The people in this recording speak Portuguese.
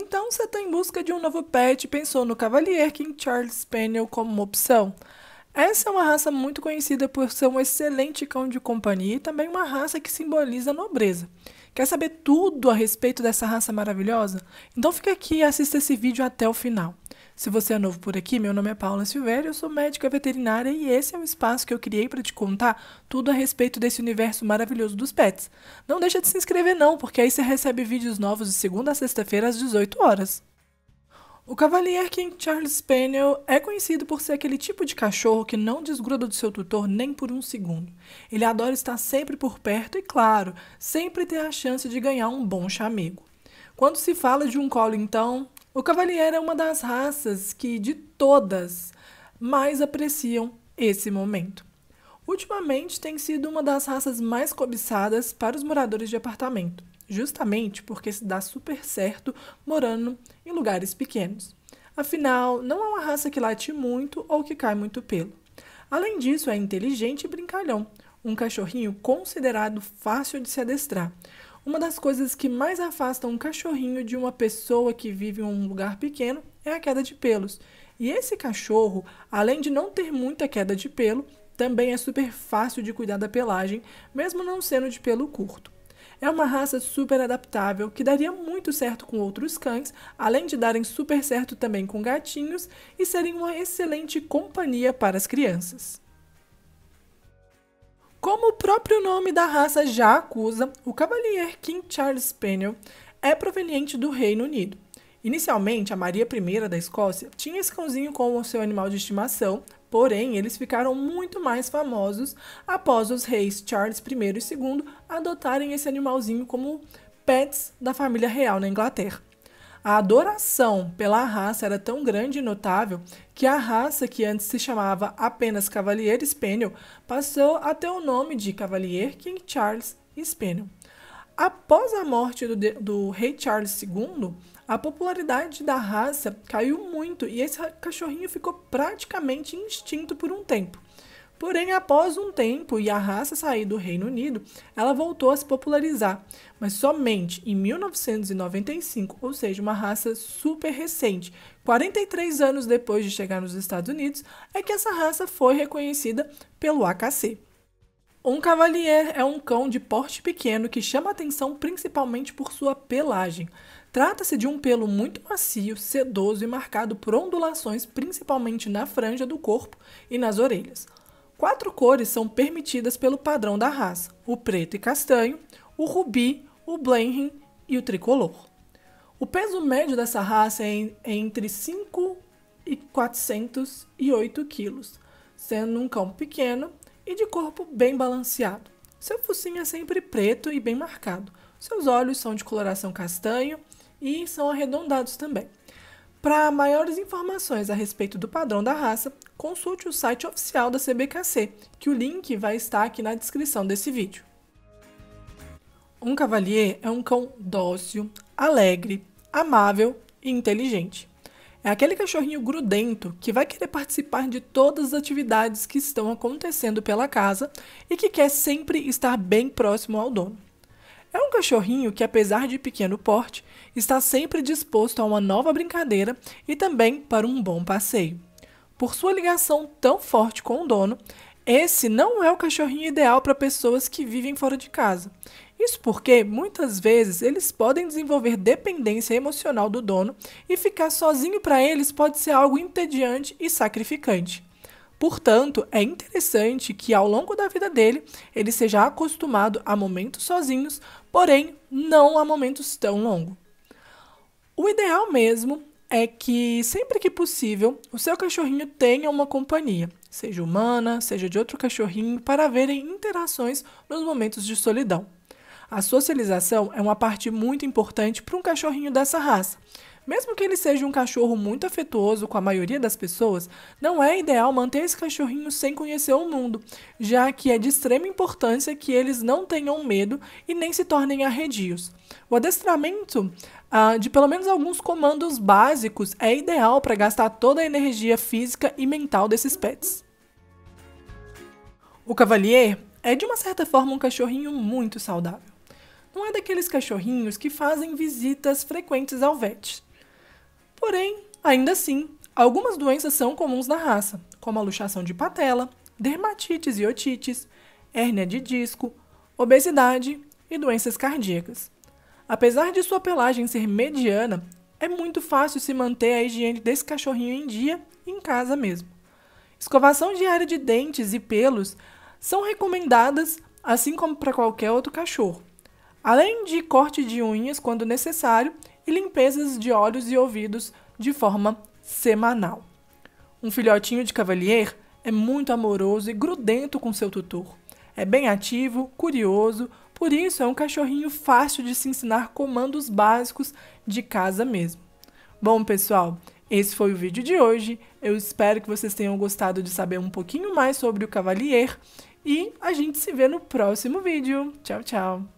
Então, você está em busca de um novo pet e pensou no Cavalier King Charles Spaniel como uma opção. Essa é uma raça muito conhecida por ser um excelente cão de companhia e também uma raça que simboliza a nobreza. Quer saber tudo a respeito dessa raça maravilhosa? Então fica aqui e assista esse vídeo até o final. Se você é novo por aqui, meu nome é Paula Silvério, eu sou médica veterinária e esse é um espaço que eu criei para te contar tudo a respeito desse universo maravilhoso dos pets. Não deixa de se inscrever não, porque aí você recebe vídeos novos de segunda a sexta-feira às 18 horas. O Cavalier King Charles Spaniel é conhecido por ser aquele tipo de cachorro que não desgruda do seu tutor nem por um segundo. Ele adora estar sempre por perto e, claro, sempre ter a chance de ganhar um bom chamego. Quando se fala de um collie, então, o Cavalier é uma das raças que, de todas, mais apreciam esse momento. Ultimamente, tem sido uma das raças mais cobiçadas para os moradores de apartamento, justamente porque se dá super certo morando em lugares pequenos. Afinal, não é uma raça que late muito ou que cai muito pelo. Além disso, é inteligente e brincalhão, um cachorrinho considerado fácil de se adestrar. Uma das coisas que mais afastam um cachorrinho de uma pessoa que vive em um lugar pequeno é a queda de pelos. E esse cachorro, além de não ter muita queda de pelo, também é super fácil de cuidar da pelagem, mesmo não sendo de pelo curto. É uma raça super adaptável, que daria muito certo com outros cães, além de darem super certo também com gatinhos e serem uma excelente companhia para as crianças. Como o próprio nome da raça já acusa, o Cavalier King Charles Spaniel é proveniente do Reino Unido. Inicialmente, a Maria I da Escócia tinha esse cãozinho como seu animal de estimação, porém, eles ficaram muito mais famosos após os reis Charles I e II adotarem esse animalzinho como pets da família real na Inglaterra. A adoração pela raça era tão grande e notável que a raça que antes se chamava apenas Cavalier Spaniel passou a ter o nome de Cavalier King Charles Spaniel. Após a morte do rei Charles II, a popularidade da raça caiu muito e esse cachorrinho ficou praticamente extinto por um tempo. Porém, após um tempo e a raça sair do Reino Unido, ela voltou a se popularizar, mas somente em 1995, ou seja, uma raça super recente, 43 anos depois de chegar nos Estados Unidos, é que essa raça foi reconhecida pelo AKC. Um Cavalier é um cão de porte pequeno que chama atenção principalmente por sua pelagem. Trata-se de um pelo muito macio, sedoso e marcado por ondulações, principalmente na franja do corpo e nas orelhas. 4 cores são permitidas pelo padrão da raça: o preto e castanho, o rubi, o blenheim e o tricolor. O peso médio dessa raça é entre 5,408 kg, sendo um cão pequeno e de corpo bem balanceado. Seu focinho é sempre preto e bem marcado. Seus olhos são de coloração castanho e são arredondados também. Para maiores informações a respeito do padrão da raça, consulte o site oficial da CBKC, que o link vai estar aqui na descrição desse vídeo. Um Cavalier é um cão dócil, alegre, amável e inteligente. É aquele cachorrinho grudento que vai querer participar de todas as atividades que estão acontecendo pela casa e que quer sempre estar bem próximo ao dono. É um cachorrinho que, apesar de pequeno porte, está sempre disposto a uma nova brincadeira e também para um bom passeio. Por sua ligação tão forte com o dono, esse não é o cachorrinho ideal para pessoas que vivem fora de casa. Isso porque, muitas vezes, eles podem desenvolver dependência emocional do dono e ficar sozinho para eles pode ser algo entediante e sacrificante. Portanto, é interessante que ao longo da vida dele, ele seja acostumado a momentos sozinhos, porém não a momentos tão longos. O ideal mesmo é que, sempre que possível, o seu cachorrinho tenha uma companhia, seja humana, seja de outro cachorrinho, para haverem interações nos momentos de solidão. A socialização é uma parte muito importante para um cachorrinho dessa raça. Mesmo que ele seja um cachorro muito afetuoso com a maioria das pessoas, não é ideal manter esse cachorrinho sem conhecer o mundo, já que é de extrema importância que eles não tenham medo e nem se tornem arredios. O adestramento de pelo menos alguns comandos básicos é ideal para gastar toda a energia física e mental desses pets. O Cavalier é, de uma certa forma, um cachorrinho muito saudável. Não é daqueles cachorrinhos que fazem visitas frequentes ao vet. Porém, ainda assim, algumas doenças são comuns na raça, como a luxação de patela, dermatites e otites, hérnia de disco, obesidade e doenças cardíacas. Apesar de sua pelagem ser mediana, é muito fácil se manter a higiene desse cachorrinho em dia, em casa mesmo. Escovação diária de dentes e pelos são recomendadas, assim como para qualquer outro cachorro, além de corte de unhas quando necessário e limpezas de olhos e ouvidos de forma semanal. Um filhotinho de Cavalier é muito amoroso e grudento com seu tutor. É bem ativo, curioso, por isso é um cachorrinho fácil de se ensinar comandos básicos de casa mesmo. Bom, pessoal, esse foi o vídeo de hoje. Eu espero que vocês tenham gostado de saber um pouquinho mais sobre o Cavalier e a gente se vê no próximo vídeo. Tchau, tchau!